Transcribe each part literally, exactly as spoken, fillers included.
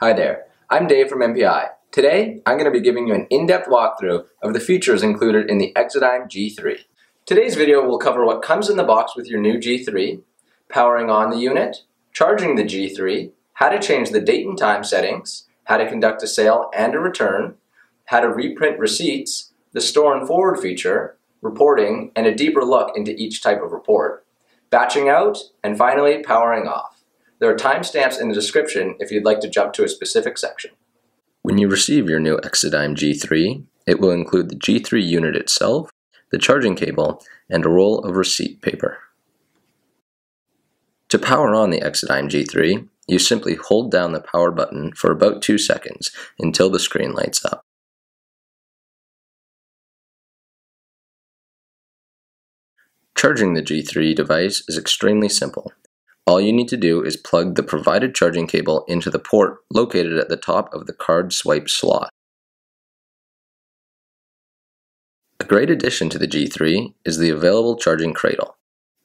Hi there, I'm Dave from M P I. Today, I'm going to be giving you an in-depth walkthrough of the features included in the Exadigm G three. Today's video will cover what comes in the box with your new G three, powering on the unit, charging the G three, how to change the date and time settings, how to conduct a sale and a return, how to reprint receipts, the store and forward feature, reporting, and a deeper look into each type of report, batching out, and finally, powering off. There are timestamps in the description if you'd like to jump to a specific section. When you receive your new Exadigm G three, it will include the G three unit itself, the charging cable, and a roll of receipt paper. To power on the Exadigm G three, you simply hold down the power button for about two seconds until the screen lights up. Charging the G three device is extremely simple. All you need to do is plug the provided charging cable into the port located at the top of the card swipe slot. A great addition to the G three is the available charging cradle.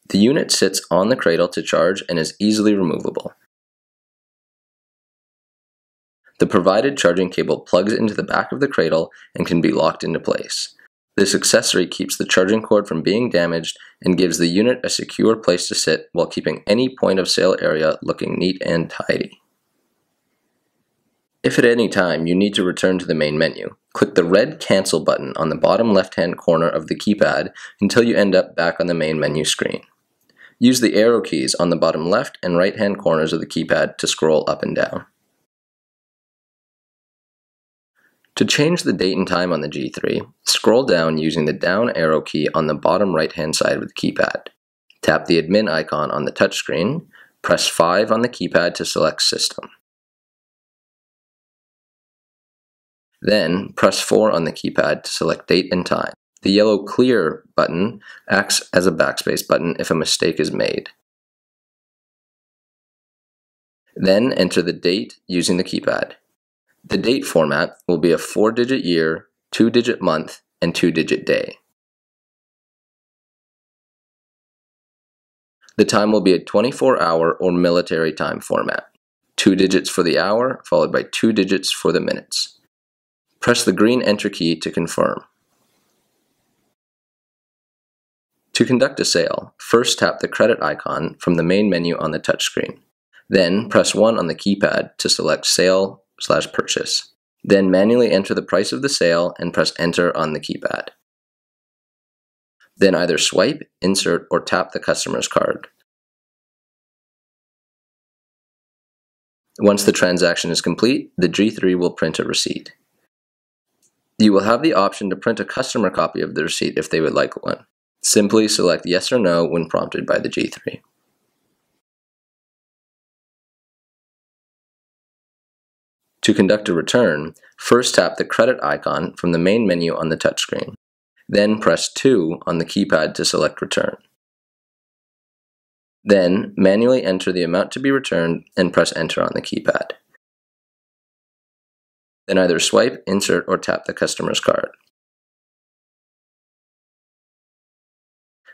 The unit sits on the cradle to charge and is easily removable. The provided charging cable plugs into the back of the cradle and can be locked into place. This accessory keeps the charging cord from being damaged and gives the unit a secure place to sit while keeping any point of sale area looking neat and tidy. If at any time you need to return to the main menu, click the red cancel button on the bottom left-hand corner of the keypad until you end up back on the main menu screen. Use the arrow keys on the bottom left and right-hand corners of the keypad to scroll up and down. To change the date and time on the G three, scroll down using the down arrow key on the bottom right-hand side of the keypad. Tap the admin icon on the touchscreen, press five on the keypad to select System. Then, press four on the keypad to select Date and Time. The yellow Clear button acts as a backspace button if a mistake is made. Then, enter the date using the keypad. The date format will be a four-digit year, two-digit month, and two-digit day. The time will be a twenty-four hour or military time format. Two digits for the hour, followed by two digits for the minutes. Press the green Enter key to confirm. To conduct a sale, first tap the credit icon from the main menu on the touchscreen. Then press one on the keypad to select Sale slash purchase. Then manually enter the price of the sale and press enter on the keypad. Then either swipe, insert, or tap the customer's card. Once the transaction is complete, the G three will print a receipt. You will have the option to print a customer copy of the receipt if they would like one. Simply select yes or no when prompted by the G three. To conduct a return, first tap the credit icon from the main menu on the touchscreen. Then press two on the keypad to select Return. Then, manually enter the amount to be returned and press Enter on the keypad. Then either swipe, insert, or tap the customer's card.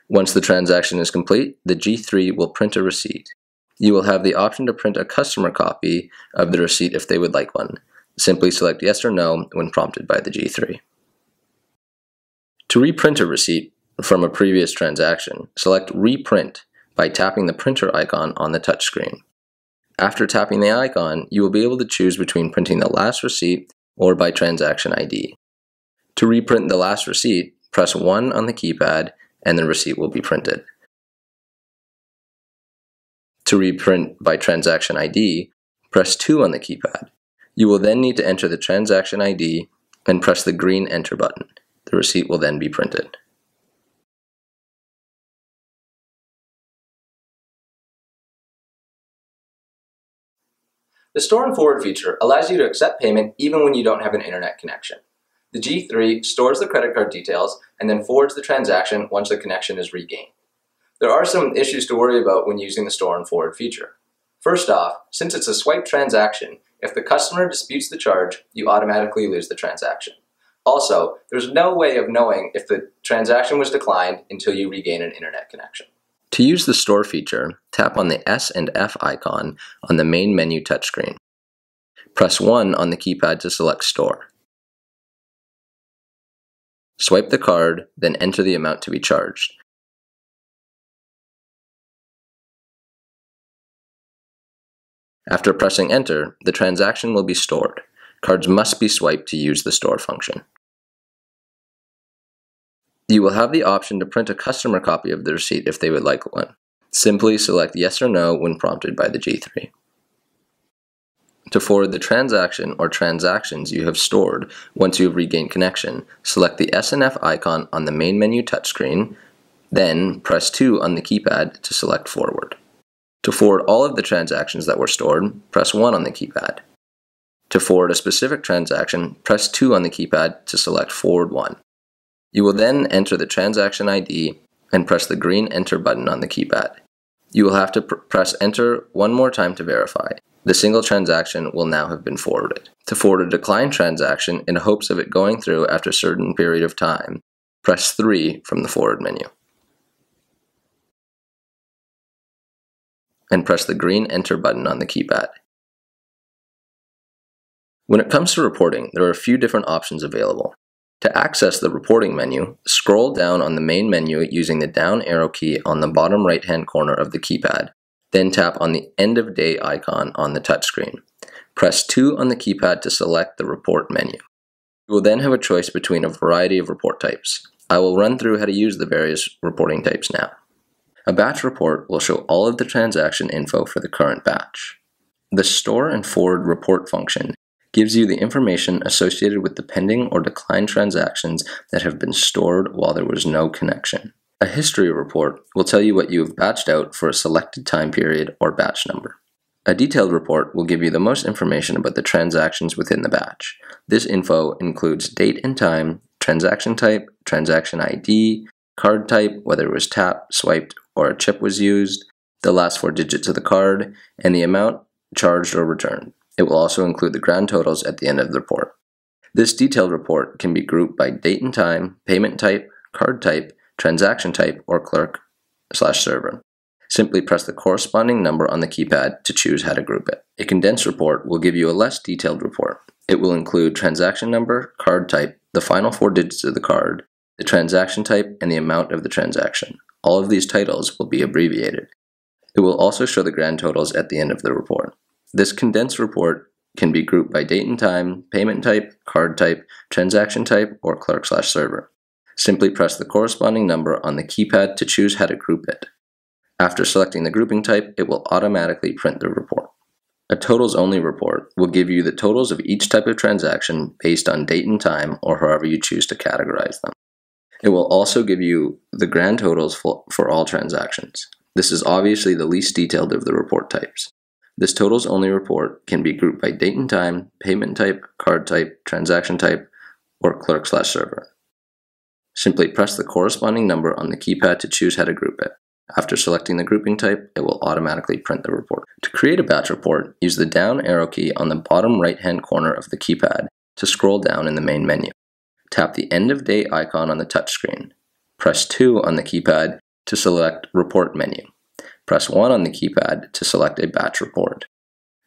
Once the transaction is complete, the G three will print a receipt. You will have the option to print a customer copy of the receipt if they would like one. Simply select yes or no when prompted by the G three. To reprint a receipt from a previous transaction, select Reprint by tapping the printer icon on the touchscreen. After tapping the icon, you will be able to choose between printing the last receipt or by transaction I D. To reprint the last receipt, press one on the keypad and the receipt will be printed. To reprint by transaction I D, press two on the keypad. You will then need to enter the transaction I D and press the green Enter button. The receipt will then be printed. The store and forward feature allows you to accept payment even when you don't have an internet connection. The G three stores the credit card details and then forwards the transaction once the connection is regained. There are some issues to worry about when using the store and forward feature. First off, since it's a swipe transaction, if the customer disputes the charge, you automatically lose the transaction. Also, there's no way of knowing if the transaction was declined until you regain an internet connection. To use the store feature, tap on the S and F icon on the main menu touchscreen. press one on the keypad to select Store. Swipe the card, then enter the amount to be charged. After pressing Enter, the transaction will be stored. Cards must be swiped to use the store function. You will have the option to print a customer copy of the receipt if they would like one. Simply select Yes or No when prompted by the G three. To forward the transaction or transactions you have stored once you have regained connection, select the S N F icon on the main menu touchscreen, then press two on the keypad to select Forward. To forward all of the transactions that were stored, press one on the keypad. To forward a specific transaction, press two on the keypad to select Forward one. You will then enter the transaction I D and press the green Enter button on the keypad. You will have to pr press Enter one more time to verify. The single transaction will now have been forwarded. To forward a declined transaction in hopes of it going through after a certain period of time, press three from the Forward menu. And press the green Enter button on the keypad. When it comes to reporting, there are a few different options available. To access the reporting menu, scroll down on the main menu using the down arrow key on the bottom right-hand corner of the keypad, then tap on the end of day icon on the touchscreen. Press two on the keypad to select the report menu. You will then have a choice between a variety of report types. I will run through how to use the various reporting types now. A batch report will show all of the transaction info for the current batch. The Store and Forward Report function gives you the information associated with the pending or declined transactions that have been stored while there was no connection. A history report will tell you what you have batched out for a selected time period or batch number. A detailed report will give you the most information about the transactions within the batch. This info includes date and time, transaction type, transaction I D, card type, whether it was tapped, swiped, or a chip was used, the last four digits of the card, and the amount charged or returned. It will also include the grand totals at the end of the report. This detailed report can be grouped by date and time, payment type, card type, transaction type, or clerk slash server. Simply press the corresponding number on the keypad to choose how to group it. A condensed report will give you a less detailed report. It will include transaction number, card type, the final four digits of the card, the transaction type, and the amount of the transaction. All of these titles will be abbreviated. It will also show the grand totals at the end of the report. This condensed report can be grouped by date and time, payment type, card type, transaction type, or clerk slash server. Simply press the corresponding number on the keypad to choose how to group it. After selecting the grouping type, it will automatically print the report. A totals only report will give you the totals of each type of transaction based on date and time or however you choose to categorize them. It will also give you the grand totals for, for all transactions. This is obviously the least detailed of the report types. This totals only report can be grouped by date and time, payment type, card type, transaction type, or clerk slash server. Simply press the corresponding number on the keypad to choose how to group it. After selecting the grouping type, it will automatically print the report. To create a batch report, use the down arrow key on the bottom right-hand corner of the keypad to scroll down in the main menu. Tap the end of day icon on the touchscreen. Press two on the keypad to select Report menu. Press one on the keypad to select a batch report.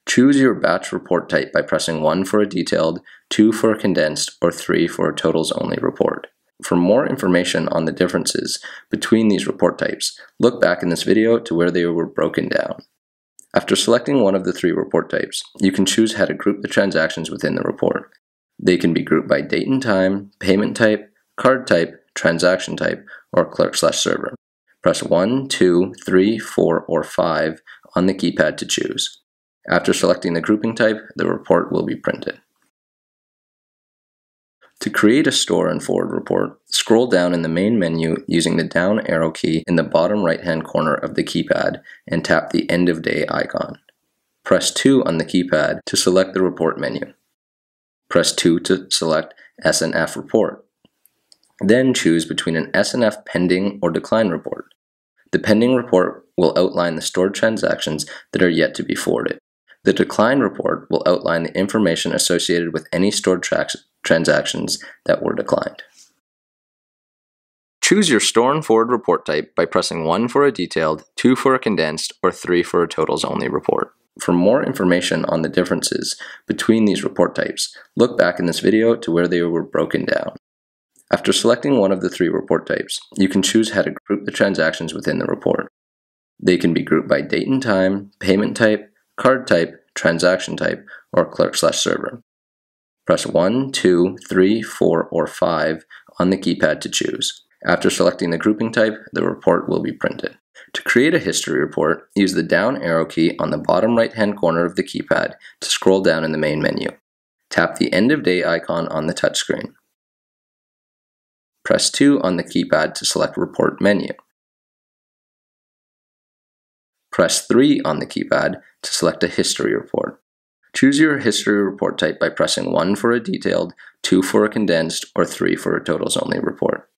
Choose your batch report type by pressing one for a detailed, two for a condensed, or three for a totals-only report. For more information on the differences between these report types, look back in this video to where they were broken down. After selecting one of the three report types, you can choose how to group the transactions within the report. They can be grouped by date and time, payment type, card type, transaction type, or clerk slash server. Press one, two, three, four, or five on the keypad to choose. After selecting the grouping type, the report will be printed. To create a store and forward report, scroll down in the main menu using the down arrow key in the bottom right-hand corner of the keypad and tap the end of day icon. Press two on the keypad to select the report menu. Press two to select S N F report. Then choose between an S N F pending or decline report. The pending report will outline the stored transactions that are yet to be forwarded. The decline report will outline the information associated with any stored tra transactions that were declined. Choose your store and forward report type by pressing one for a detailed, two for a condensed, or three for a totals only report. For more information on the differences between these report types, look back in this video to where they were broken down. After selecting one of the three report types, you can choose how to group the transactions within the report. They can be grouped by date and time, payment type, card type, transaction type, or clerk slash server. Press one, two, three, four, or five on the keypad to choose. After selecting the grouping type, the report will be printed. To create a history report, use the down arrow key on the bottom right-hand corner of the keypad to scroll down in the main menu. Tap the end of day icon on the touchscreen. Press two on the keypad to select Report Menu. Press three on the keypad to select a history report. Choose your history report type by pressing one for a detailed, two for a condensed, or three for a totals-only report.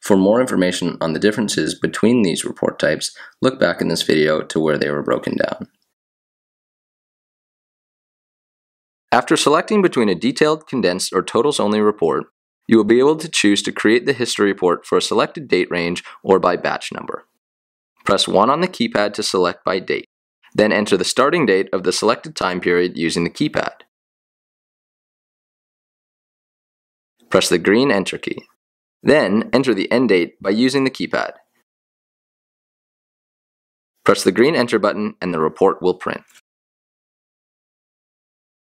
For more information on the differences between these report types, look back in this video to where they were broken down. After selecting between a detailed, condensed, or totals-only report, you will be able to choose to create the history report for a selected date range or by batch number. Press one on the keypad to select by date, then enter the starting date of the selected time period using the keypad. Press the green Enter key. Then enter the end date by using the keypad. Press the green Enter button and the report will print.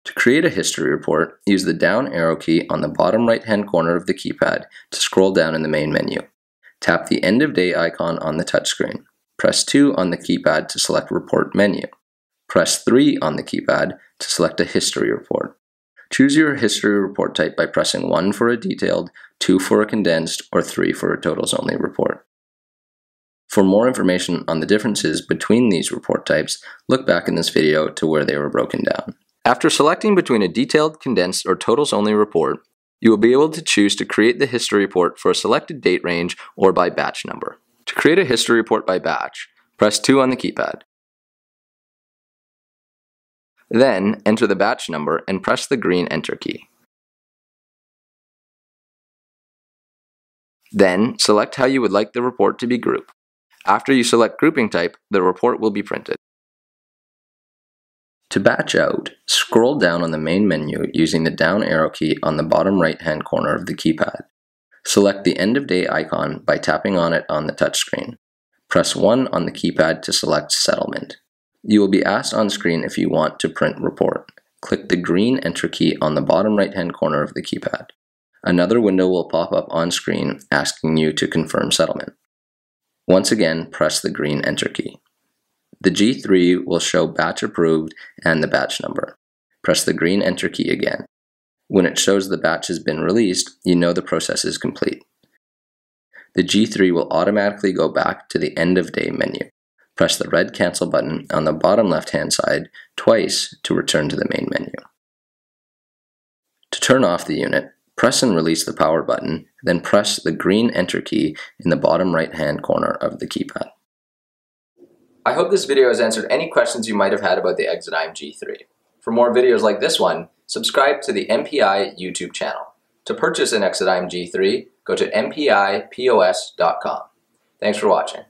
To create a history report, use the down arrow key on the bottom right-hand corner of the keypad to scroll down in the main menu. Tap the end of day icon on the touchscreen. Press two on the keypad to select Report Menu. Press three on the keypad to select a history report. Choose your history report type by pressing one for a detailed, two for a condensed, or three for a totals-only report. For more information on the differences between these report types, look back in this video to where they were broken down. After selecting between a detailed, condensed, or totals-only report, you will be able to choose to create the history report for a selected date range or by batch number. To create a history report by batch, press two on the keypad. Then enter the batch number and press the green Enter key. Then select how you would like the report to be grouped. After you select grouping type, the report will be printed. To batch out, scroll down on the main menu using the down arrow key on the bottom right-hand corner of the keypad. Select the end of day icon by tapping on it on the touchscreen. Press one on the keypad to select Settlement. You will be asked on screen if you want to print report. Click the green Enter key on the bottom right-hand corner of the keypad. Another window will pop up on screen asking you to confirm settlement. Once again, press the green Enter key. The G three will show batch approved and the batch number. Press the green Enter key again. When it shows the batch has been released, you know the process is complete. The G three will automatically go back to the end of day menu. Press the red Cancel button on the bottom left-hand side twice to return to the main menu. To turn off the unit, press and release the power button, then press the green Enter key in the bottom right-hand corner of the keypad. I hope this video has answered any questions you might have had about the Exadigm G three. For more videos like this one, subscribe to the M P I YouTube channel. To purchase an Exadigm G three, go to m p i p o s dot com. Thanks for watching.